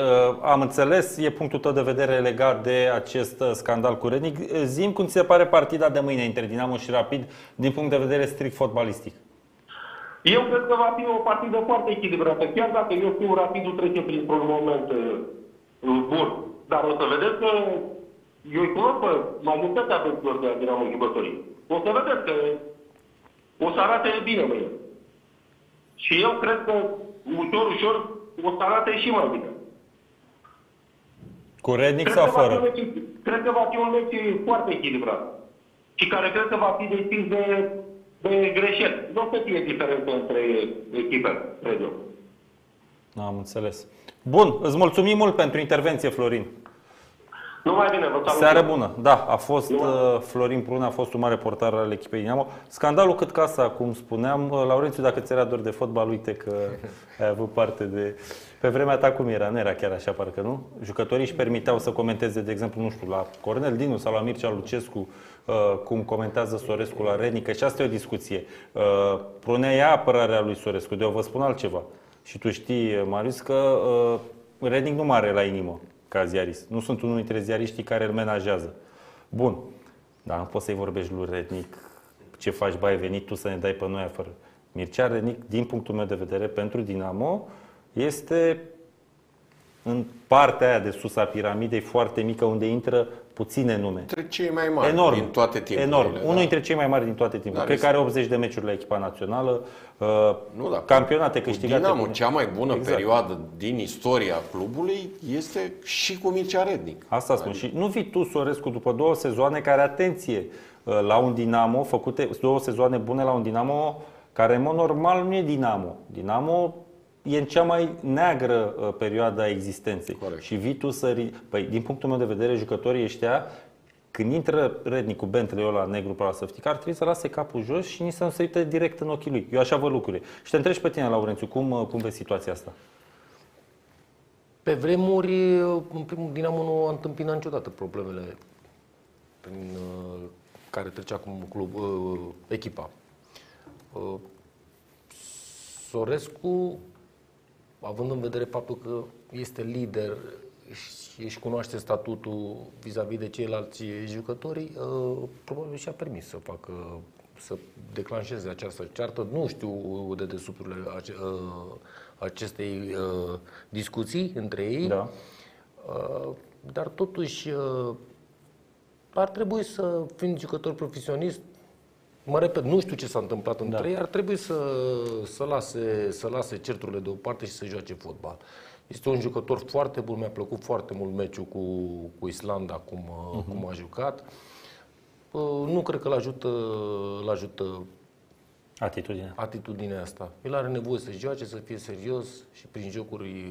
Am înțeles, e punctul tău de vedere legat de acest scandal cu Rednic. Zi-mi cum ți se pare partida de mâine între Dinamo și Rapid din punct de vedere strict fotbalistic. Eu cred că va fi o partidă foarte echilibrată, chiar dacă eu știu Rapidul trece printr-un moment bun. Dar o să vedeți că eu îi cunosc pe majoritatea avenților de la Dinamo jucătorii. O să vedeți că o să arate bine mâine. Și eu cred că ușor, ușor, o să arate și mai bine. Cu Rednic sau fără? Cred că va fi un meci foarte echilibrat. Și care cred că va fi deschis de greșeli. Nu o să fie diferență între echipe, cred eu. Am înțeles. Bun, îți mulțumim mult pentru intervenție, Florin. Numai bine, vă salut. Seară bună. Da, a fost Florin Prună, a fost un mare portar al echipei Dinamo. Scandalul cât casa, cum spuneam. Laurențiu, dacă ți era dor de fotbal, uite că ai avut parte de... Pe vremea ta cum era? Nu era chiar așa, parcă nu? Jucătorii își permiteau să comenteze, de exemplu, nu știu, la Cornel Dinu sau la Mircea Lucescu, cum comentează Sorescu la Rednic. Și asta e o discuție. Prunea ea apărarea lui Sorescu, de eu vă spun altceva. Și tu știi, Marius, că Rednic nu mare la inimă ca ziarist. Nu sunt unul dintre ziariștii care îl menajează. Bun. Dar nu poți să-i vorbești lui Rednic. Ce faci, bai, venit tu să ne dai pe noi afară. Mircea Rednic, din punctul meu de vedere, pentru Dinamo, este în partea aia de sus a piramidei foarte mică, unde intră puține nume. Dintre cei mai mari din toate timpurile. Enorm. Unul dintre cei mai mari din toate timpurile. Cred că are 80 de meciuri la echipa națională, campionate câștigate. Dinamo, cea mai bună perioadă din istoria clubului este și cu Mircea Rednic. Asta spun. Și nu vii tu, Sorescu, după două sezoane care, atenție, la un Dinamo, făcute două sezoane bune la un Dinamo care, în mod normal, nu e Dinamo. Dinamo e în cea mai neagră perioadă a existenței. Corect. Și vii tu să... Păi, din punctul meu de vedere, jucătorii ăștia, când intră Rednic cu Bentley ăla negru pe la săfticar, trebuie să lase capul jos și nici să nu se uite direct în ochii lui. Eu așa văd lucrurile. Și te întrebi pe tine, Laurențiu, cum vezi situația asta? Pe vremuri, în primul Dinamo nu a întâmpinat niciodată problemele prin care trece acum echipa. Sorescu, având în vedere faptul că este lider și își cunoaște statutul vis-a-vis de ceilalți jucători, probabil și-a permis să facă, să declanșeze această ceartă. Nu știu de desubturile acestei discuții între ei, da. Dar totuși ar trebui să, fiind jucător profesionist, mă repet, nu știu ce s-a întâmplat între ei, ar trebui să lase certurile deoparte și să joace fotbal. Este un jucător foarte bun, mi-a plăcut foarte mult meciul cu Islanda, cum a jucat. Nu cred că l-ajută atitudinea asta. El are nevoie să joace, să fie serios și prin jocuri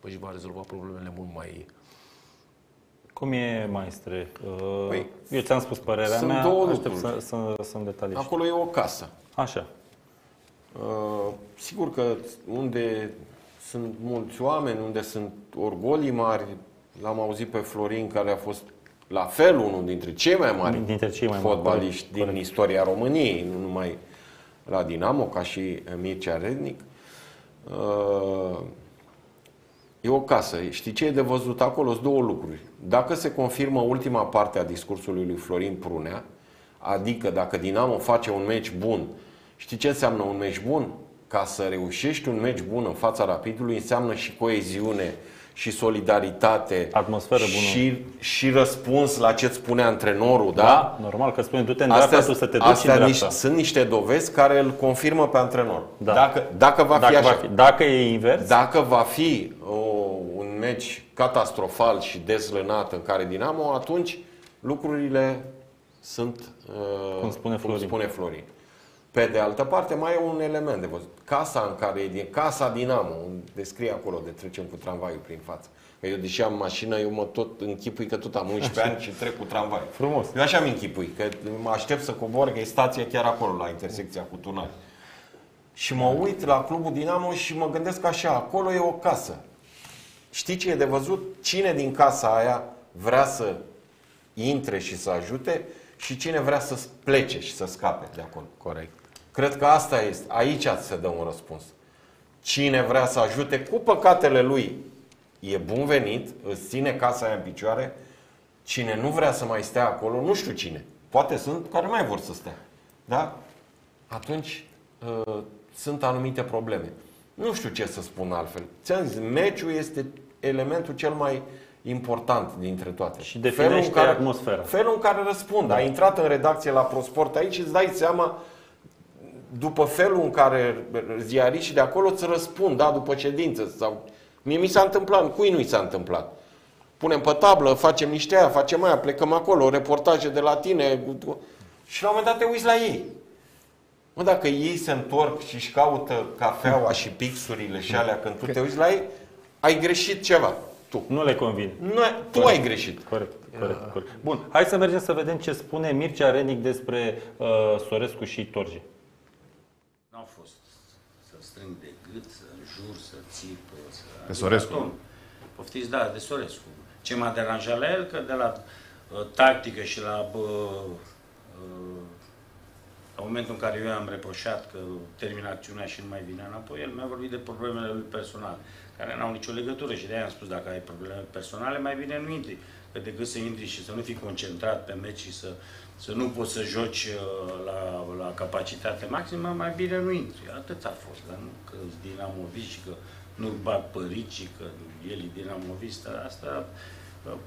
își va rezolva problemele mult mai... Cum e, maestre? Păi, eu ți-am spus părerea mea, aștept să îmi detaliez. Acolo e o casă. Așa. Sigur că unde sunt mulți oameni, unde sunt orgolii mari, l-am auzit pe Florin, care a fost la fel unul dintre cei mai mari fotbaliști din istoria României, nu numai la Dinamo, ca și Mircea Rednic. E o casă. Știi ce e de văzut acolo? Sunt două lucruri. Dacă se confirmă ultima parte a discursului lui Florin Prunea, adică dacă Dinamo face un meci bun, știi ce înseamnă un meci bun? Ca să reușești un meci bun în fața Rapidului înseamnă și coeziune, și solidaritate, atmosferă bună. Și răspuns la ce-ți spune antrenorul. Da? Normal că spune du-te în dreapta, tu să te duci în dreapta. Sunt niște dovezi care îl confirmă pe antrenor. Da. Dacă va fi așa. Dacă e invers. Dacă va fi un meci catastrofal și dezlănat în care Dinamo, atunci lucrurile sunt cum spune Florin. Pe de altă parte, mai e un element de văzut. Casa în care e din, casa Dinamo, descrie acolo de trecem cu tramvaiul prin față. Că eu, deși am mașină, eu mă tot închipui că tot am 11 ani și trec cu tramvaiul. Frumos. Eu așa-mi închipui, că mă aștept să cobor, că e stația chiar acolo, la intersecția cu Tunari. Și mă uit la clubul Dinamo și mă gândesc așa, acolo e o casă. Știi ce e de văzut? Cine din casa aia vrea să intre și să ajute și cine vrea să plece și să scape de acolo. Corect. Cred că asta este. Aici se dă un răspuns. Cine vrea să ajute cu păcatele lui e bun venit, îți ține casa aia în picioare. Cine nu vrea să mai stea acolo, nu știu cine. Poate sunt care mai vor să stea. Da? Atunci sunt anumite probleme. Nu știu ce să spun altfel. Ți-am zis, meciul este elementul cel mai important dintre toate. Și definește felul atmosfera. Felul în care răspund. Da. Ai intrat în redacție la ProSport aici, îți dai seama după felul în care ziariștii de acolo îți răspund, da, după ședință. Sau... Mie mi s-a întâmplat, cui nu i s-a întâmplat? Punem pe tablă, facem niște aia, facem aia, plecăm acolo, reportaje de la tine. Și la un moment dat te uiți la ei. Mă, dacă ei se întorc și își caută cafeaua și pixurile și alea când tu te uiți la ei, ai greșit ceva. Tu. Nu le convine. Nu, tu corect. Ai greșit. Corect, corect, corect. Bun, hai să mergem să vedem ce spune Mircea Renic despre Sorescu și Torje. N-au fost să strâng de gât, să înjur, să țip, să... Pe Sorescu? Poftiți, da, de Sorescu. Ce m-a deranjat la el, că de la tactică și la... În momentul în care eu am reproșat că termină acțiunea și nu mai vine înapoi, el mi-a vorbit de problemele lui personale, care n-au nicio legătură și de-aia am spus, dacă ai probleme personale, mai bine nu intri. Că decât să intri și să nu fii concentrat pe meci și să nu poți să joci la capacitate maximă, mai bine nu intri. Atât a fost, dar nu că dinamovist și că nu bag părici și că el e dinamovist, asta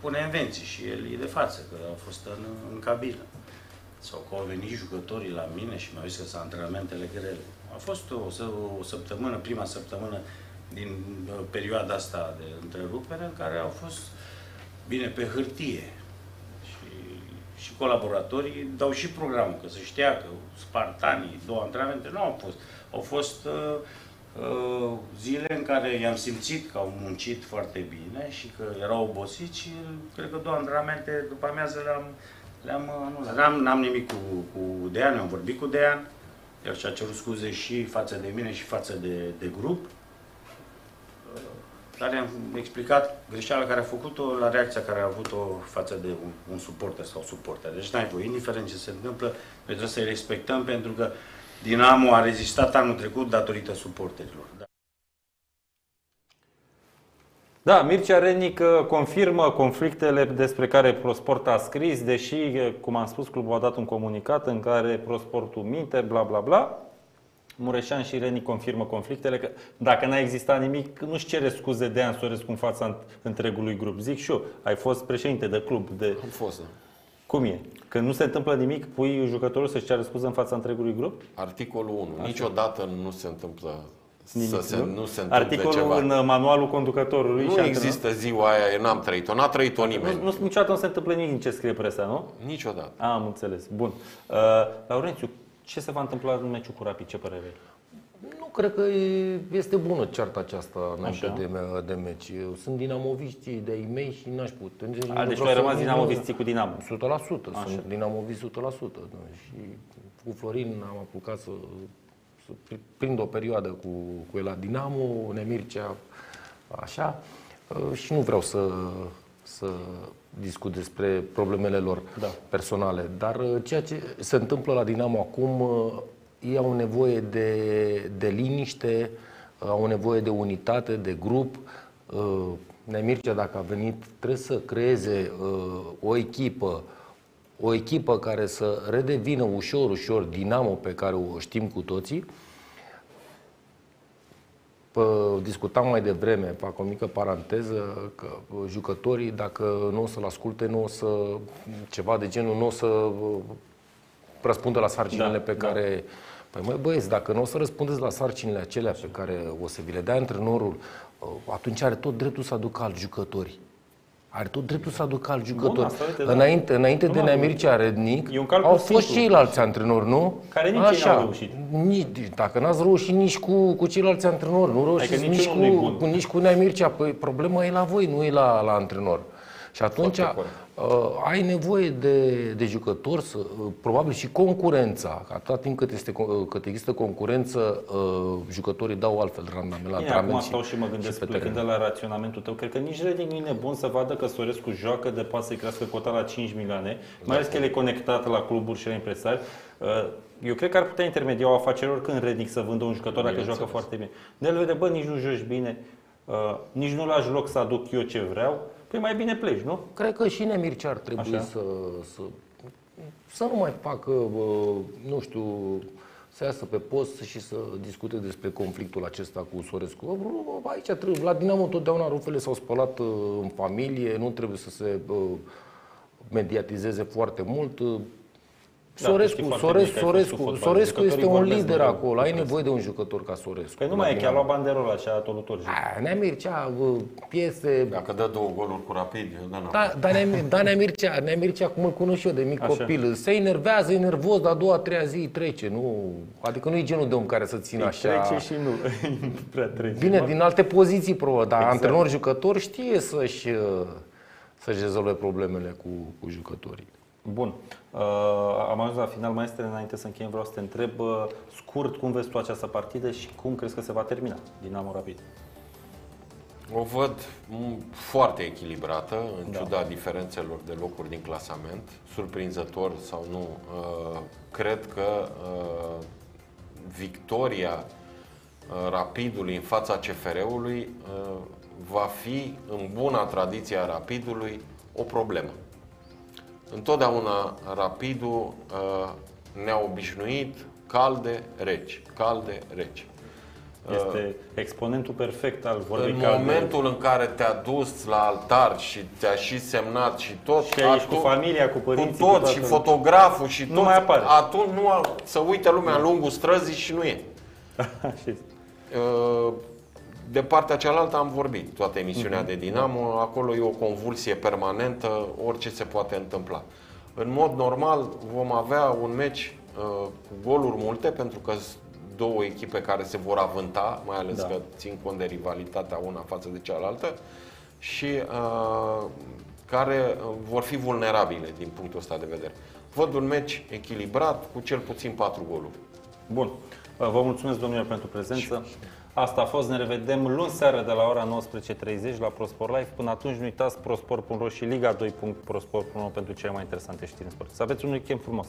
pune invenții și el e de față, că a fost în cabină. Sau că au venit jucătorii la mine și mi-au zis că sunt antrenamentele grele. A fost o săptămână, prima săptămână din perioada asta de întrerupere, în care au fost bine pe hârtie. Și colaboratorii dau și programul, că se știa că spartanii, două antrenamente, nu au fost. Au fost zile în care i-am simțit că au muncit foarte bine și că erau obosiți și cred că două antrenamente după amiază n-am nimic cu Dean, am vorbit cu Dean, el și-a cerut scuze și față de mine și față de grup, dar i-am explicat greșeala care a făcut-o la reacția care a avut-o față de un suporter sau suporter. Deci n-ai voie, indiferent ce se întâmplă, noi trebuie să-i respectăm pentru că Dinamo a rezistat anul trecut datorită suporterilor. Da, Mircea Renic confirmă conflictele despre care ProSport a scris, deși, cum am spus, clubul a dat un comunicat în care ProSportul minte, bla bla bla. Mureșan și Renic confirmă conflictele, că dacă n-a existat nimic, nu-și cere scuze de Dean Sorescu în fața întregului grup. Zic și eu, ai fost președinte de club. Am fost. Cum e? Când nu se întâmplă nimic, pui jucătorul să-și ceară scuze în fața întregului grup? Articolul 1. Așa. Niciodată nu se întâmplă. Nu se întâmplă articolul ceva. În manualul conducătorului. Nu există ziua aia, eu n-am trăit-o, n-a trăit-o nimeni. Niciodată nu se întâmplă nimic din ce scrie presa, nu? Niciodată. Am înțeles. Bun. Laurențiu, ce se va întâmpla în meciul cu Rapid? Ce părere ai? Nu cred că este bună cearta aceasta înainte de meci. Eu sunt dinamoviștii de-ai mei și n-aș putea. Deci tu ai rămas dinamoviștii cu Dinamo. 100%. Sunt dinamoviști 100%. Și cu Florin am apucat să... prind o perioadă cu el la Dinamo, Nemircea, așa, și nu vreau să discut despre problemele lor personale. Dar ceea ce se întâmplă la Dinamo acum, ei au nevoie de liniște, au nevoie de unitate, de grup. Nemircea, dacă a venit, trebuie să creeze o echipă care să redevină ușor, ușor Dinamo pe care o știm cu toții. Discutam mai devreme, fac o mică paranteză, că jucătorii, dacă nu o să-l asculte, nu o să, ceva de genul, nu o să răspundă la sarcinile pe care... Păi măi băieți, dacă nu o să răspundeți la sarcinile acelea pe care o să vi le dea antrenorul, atunci are tot dreptul să aducă alți jucători. Are tot dreptul să aducă alt jucător. Înainte de Neamir Cearădnic, au fost ceilalți antrenori, nu? Care nici ei n-au reușit. Dacă n-ați reușit nici cu ceilalți antrenori, nu reușiți nici cu Neamir Cearădnic. Păi problema e la voi, nu e la antrenor. Și atunci ai nevoie de jucători, probabil și concurența. Atâta timp cât există concurență, jucătorii dau altfel randament la antrenament. Acum stau și mă gândesc, plecând de la raționamentul tău, cred că nici Reding nu e nebun să vadă că Sorescu joacă de pas să-i crească cota la 5 milioane, mai ales că el e conectat la cluburi și la impresari. Eu cred că ar putea intermedia o afacere oricând Reding să vândă un jucător dacă joacă foarte bine. De-al vede, bă, nici nu joci bine, nici nu lași loc să aduc eu ce vreau. Păi mai bine pleci, nu? Cred că și Neamir Ceară ar trebui să nu mai facă, nu știu, să iasă pe post și să discute despre conflictul acesta cu Sorescu. Aici trebuie, la Dinamo totdeauna rufele s-au spălat în familie, nu trebuie să se mediatizeze foarte mult. Sorescu este un lider acolo, ai nevoie de un jucător ca Sorescu. Păi nu mai e, chiar lua banderola așa, tot Neamir Ceară, piese... Dacă dă 2 goluri cu Rapid, da, Neamir Ceară, cum îl cunosc eu de mic copil, se enervează, e nervos, dar a doua-treia zi trece, nu... Adică nu e genul de om care să țină așa... Trece și nu prea trece. Bine, din alte poziții, probabil, dar antrenor-jucător știe să-și rezolve problemele cu jucătorii. Bun. Am ajuns la final, maestre, înainte să încheiem vreau să te întreb scurt cum vezi tu această partidă și cum crezi că se va termina Dinamo Rapid? O văd foarte echilibrată, în ciuda diferențelor de locuri din clasament, surprinzător sau nu. Cred că victoria Rapidului în fața CFR-ului va fi, în buna tradiție a Rapidului, o problemă. Întotdeauna Rapidul ne-a obișnuit calde, reci, calde, reci. Este exponentul perfect al vorbei. În momentul în care te-a dus la altar și te-a și semnat și tot, și aici cu familia, cu părinții, cu tot, și fotograful și tot, atunci se uită lumea în lungul străzii și nu e. De partea cealaltă am vorbit, toată emisiunea de Dinamo, acolo e o convulsie permanentă, orice se poate întâmpla. În mod normal vom avea un meci cu goluri multe, pentru că sunt două echipe care se vor avânta, mai ales că țin cont de rivalitatea una față de cealaltă, și care vor fi vulnerabile din punctul ăsta de vedere. Văd un meci echilibrat cu cel puțin 4 goluri. Bun, vă mulțumesc, domnule, pentru prezență. Asta a fost, ne revedem luni seară de la ora 19:30 la ProSport Live. Până atunci nu uitați ProSport.ro și Liga 2.prosport.ro pentru cele mai interesante știri în sport. Să aveți un weekend frumos!